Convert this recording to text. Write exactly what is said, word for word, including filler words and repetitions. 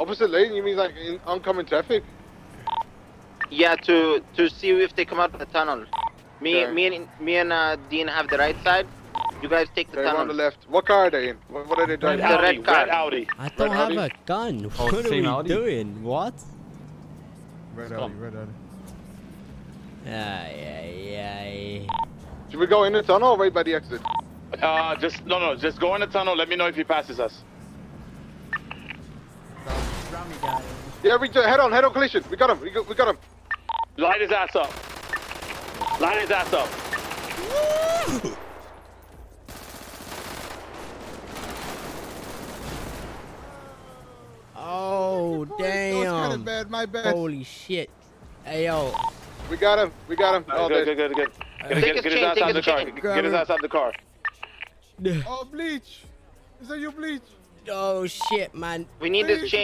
Opposite lane? You mean like in oncoming traffic? Yeah, to to see if they come out of the tunnel. Me, okay. me and me and uh, Dean have the right side. You guys take the they tunnel. On the left. What car are they in? What, what are they driving? The red car. Red Audi. I don't red have Audi. a gun. What oh, are we Audi? doing? What? Red Audi. Red Audi. Ay, ay, ay. Should we go in the tunnel or wait by the exit? Uh, just no, no. Just go in the tunnel. Let me know if he passes us. Yeah, we just head on, head on collision. We got him. We got, we got him. Line his ass up. Line his ass up. Oh damn! Kind of bad, my bad. Holy shit! Hey yo. We got him. We got him. Oh, good, good, good, good. Get, get, get his ass out of the car. Get his ass out of the car. Oh bleach! Is that your bleach? Oh shit, man. We need this change.